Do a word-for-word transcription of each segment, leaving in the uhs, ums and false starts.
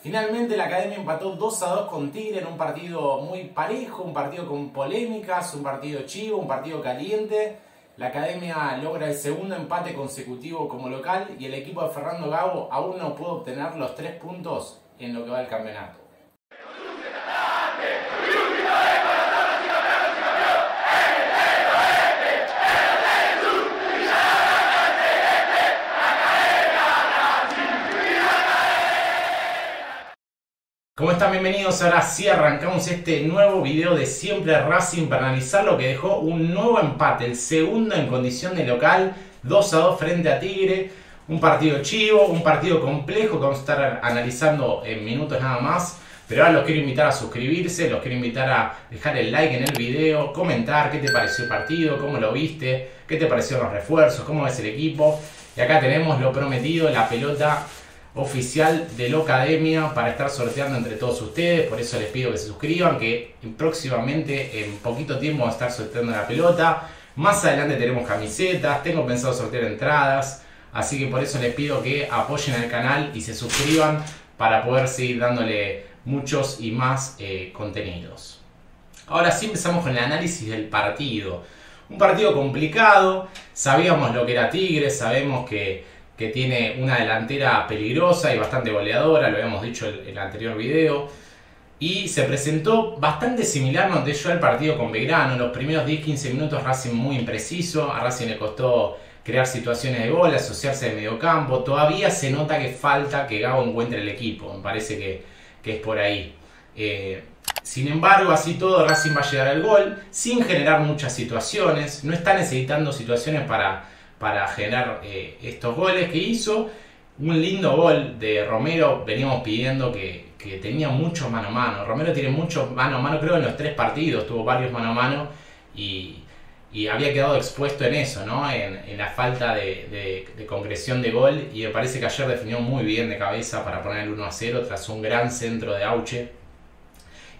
Finalmente la Academia empató dos a dos con Tigre en un partido muy parejo, un partido con polémicas, un partido chivo, un partido caliente. La Academia logra el segundo empate consecutivo como local y el equipo de Fernando Gago aún no pudo obtener los tres puntos en lo que va del campeonato. ¿Cómo están? Bienvenidos. Ahora sí arrancamos este nuevo video de Siempre Racing para analizar lo que dejó un nuevo empate, el segundo en condición de local, dos a dos frente a Tigre. Un partido chivo, un partido complejo que vamos a estar analizando en minutos nada más. Pero ahora los quiero invitar a suscribirse, los quiero invitar a dejar el like en el video, comentar qué te pareció el partido, cómo lo viste, qué te parecieron los refuerzos, cómo ves el equipo. Y acá tenemos lo prometido, la pelota oficial de la Academia para estar sorteando entre todos ustedes. Por eso les pido que se suscriban, que próximamente en poquito tiempo va a estar sorteando la pelota. Más adelante tenemos camisetas, tengo pensado sortear entradas, así que por eso les pido que apoyen al canal y se suscriban para poder seguir dándole muchos y más eh, contenidos. Ahora sí empezamos con el análisis del partido. Un partido complicado, sabíamos lo que era Tigre, sabemos que que tiene una delantera peligrosa y bastante goleadora, lo habíamos dicho en el anterior video. Y se presentó bastante similar, noté yo, al partido con Belgrano. En los primeros diez a quince minutos Racing muy impreciso, a Racing le costó crear situaciones de gol, asociarse de mediocampo. Todavía se nota que falta que Gago encuentre el equipo, me parece que, que es por ahí. Eh, sin embargo, así todo Racing va a llegar al gol sin generar muchas situaciones, no está necesitando situaciones para... para generar eh, estos goles que hizo. Un lindo gol de Romero, veníamos pidiendo que, que tenía mucho mano a mano. Romero tiene mucho mano a mano, creo en los tres partidos tuvo varios mano a mano y, y había quedado expuesto en eso, ¿no? en, en la falta de, de, de concreción de gol, y me parece que ayer definió muy bien de cabeza para poner el uno a cero tras un gran centro de Auche.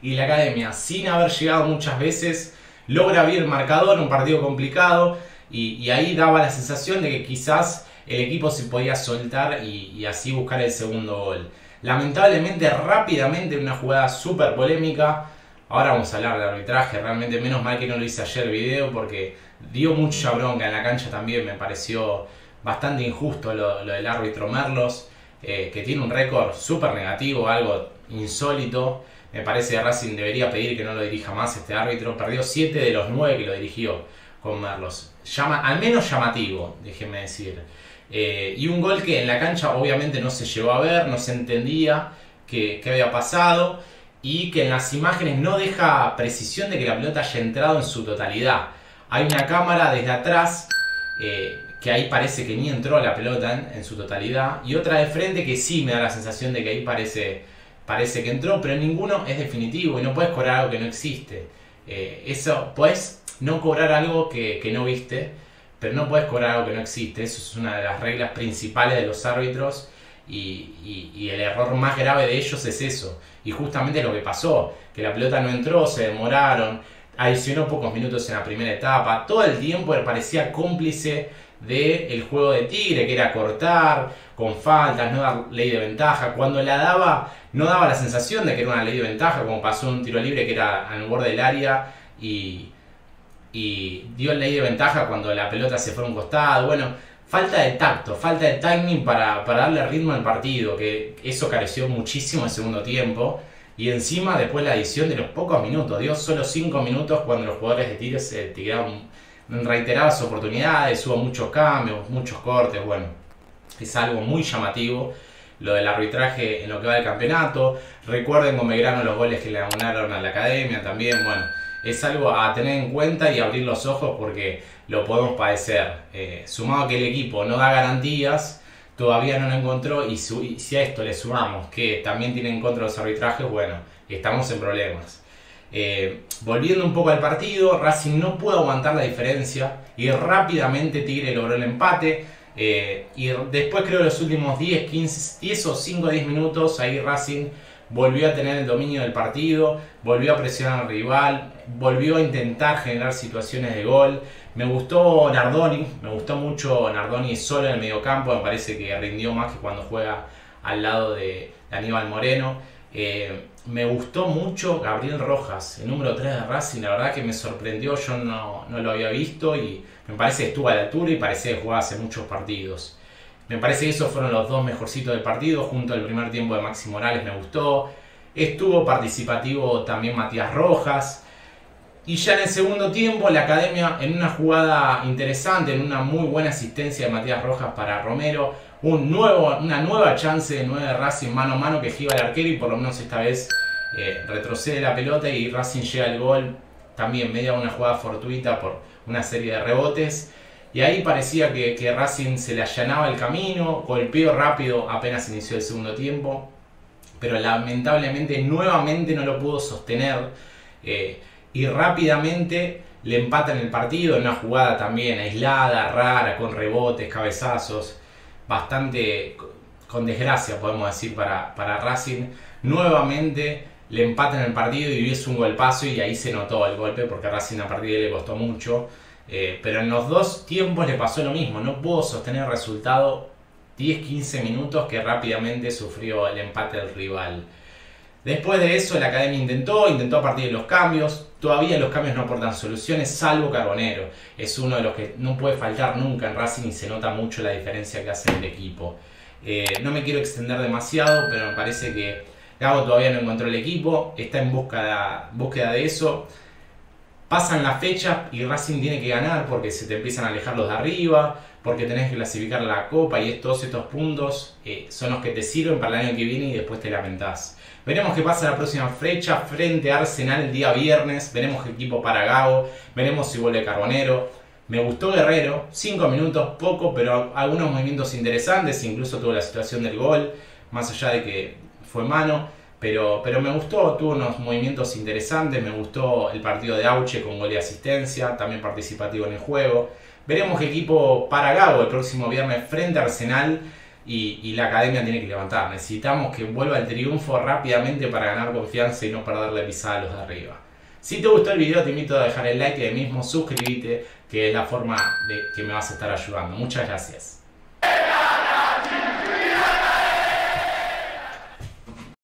Y la Academia, sin haber llegado muchas veces, logra abrir el marcador, un partido complicado. Y, y ahí daba la sensación de que quizás el equipo se podía soltar y, y así buscar el segundo gol. Lamentablemente, rápidamente, una jugada súper polémica. Ahora vamos a hablar del arbitraje. Realmente menos mal que no lo hice ayer el video, porque dio mucha bronca en la cancha también. Me pareció bastante injusto lo, lo del árbitro Merlos, eh, que tiene un récord súper negativo, algo insólito. Me parece que Racing debería pedir que no lo dirija más este árbitro. Perdió siete de los nueve que lo dirigió con Merlos. Llama, al menos llamativo, déjenme decir. Eh, y un gol que en la cancha obviamente no se llegó a ver, no se entendía qué había pasado, y que en las imágenes no deja precisión de que la pelota haya entrado en su totalidad. Hay una cámara desde atrás eh, que ahí parece que ni entró la pelota en, en su totalidad, y otra de frente que sí me da la sensación de que ahí parece, parece que entró, pero ninguno es definitivo y no puedes cobrar algo que no existe. Eh, eso, pues, no cobrar algo que, que no viste, pero no puedes cobrar algo que no existe. Eso es una de las reglas principales de los árbitros, y, y, y el error más grave de ellos es eso. Y justamente lo que pasó, que la pelota no entró, se demoraron, adicionó pocos minutos en la primera etapa. Todo el tiempo él parecía cómplice del juego de Tigre, que era cortar con faltas, no dar ley de ventaja. Cuando la daba, no daba la sensación de que era una ley de ventaja, como pasó en un tiro libre que era al borde del área y... y dio ley de ventaja cuando la pelota se fue a un costado. Bueno, falta de tacto, falta de timing para, para darle ritmo al partido, que eso careció muchísimo el segundo tiempo. Y encima después la adición de los pocos minutos, dio solo cinco minutos cuando los jugadores de Tigre se tiraron reiteradas oportunidades, hubo muchos cambios, muchos cortes. Bueno, es algo muy llamativo lo del arbitraje en lo que va del campeonato. Recuerden con Belgrano los goles que le ganaron a la Academia también. Bueno, es algo a tener en cuenta y abrir los ojos, porque lo podemos padecer. Eh, sumado a que el equipo no da garantías, todavía no lo encontró, y, su, y si a esto le sumamos que también tiene en contra los arbitrajes, bueno, estamos en problemas. Eh, volviendo un poco al partido, Racing no pudo aguantar la diferencia y rápidamente Tigre logró el empate. Eh, y después creo los últimos diez, quince, diez o cinco o diez minutos, ahí Racing volvió a tener el dominio del partido, volvió a presionar al rival, volvió a intentar generar situaciones de gol. Me gustó Nardoni, me gustó mucho Nardoni solo en el mediocampo, me parece que rindió más que cuando juega al lado de Aníbal Moreno. Eh, me gustó mucho Gabriel Rojas, el número tres de Racing, la verdad que me sorprendió, yo no, no lo había visto y me parece que estuvo a la altura y parece que jugaba hace muchos partidos. Me parece que esos fueron los dos mejorcitos del partido, junto al primer tiempo de Maxi Morales me gustó. Estuvo participativo también Matías Rojas. Y ya en el segundo tiempo la Academia, en una jugada interesante, en una muy buena asistencia de Matías Rojas para Romero, un nuevo, una nueva chance de nueve de Racing mano a mano que gira el arquero y por lo menos esta vez eh, retrocede la pelota y Racing llega al gol, también media una jugada fortuita por una serie de rebotes. Y ahí parecía que, que Racing se le allanaba el camino, golpeó rápido apenas inició el segundo tiempo, pero lamentablemente nuevamente no lo pudo sostener. Eh, Y rápidamente le empatan el partido en una jugada también aislada, rara, con rebotes, cabezazos. Bastante con desgracia podemos decir para, para Racing. Nuevamente le empatan el partido y hubiese un golpazo y ahí se notó el golpe porque a Racing a partir de ahí le costó mucho. Eh, pero en los dos tiempos le pasó lo mismo. No pudo sostener el resultado diez a quince minutos que rápidamente sufrió el empate del rival. Después de eso la Academia intentó, intentó a partir de los cambios. Todavía los cambios no aportan soluciones, salvo Carbonero. Es uno de los que no puede faltar nunca en Racing y se nota mucho la diferencia que hace el equipo. Eh, no me quiero extender demasiado, pero me parece que Gago todavía no encontró el equipo. Está en búsqueda, búsqueda de eso. Pasan las fechas y Racing tiene que ganar porque se te empiezan a alejar los de arriba, porque tenés que clasificar la Copa y todos estos puntos eh, son los que te sirven para el año que viene y después te lamentás. Veremos qué pasa la próxima fecha frente a Arsenal el día viernes, veremos qué equipo para Gago, veremos si vuelve Carbonero. Me gustó Guerrero, cinco minutos, poco, pero algunos movimientos interesantes, incluso tuvo la situación del gol, más allá de que fue mano. Pero, pero me gustó, tuvo unos movimientos interesantes, me gustó el partido de Auche con gol de asistencia, también participativo en el juego. Veremos qué equipo para Gago el próximo viernes frente a Arsenal y, y la Academia tiene que levantar. Necesitamos que vuelva el triunfo rápidamente para ganar confianza y no perderle pisada a los de arriba. Si te gustó el video te invito a dejar el like y ahí mismo suscribirte, que es la forma de que me vas a estar ayudando. Muchas gracias.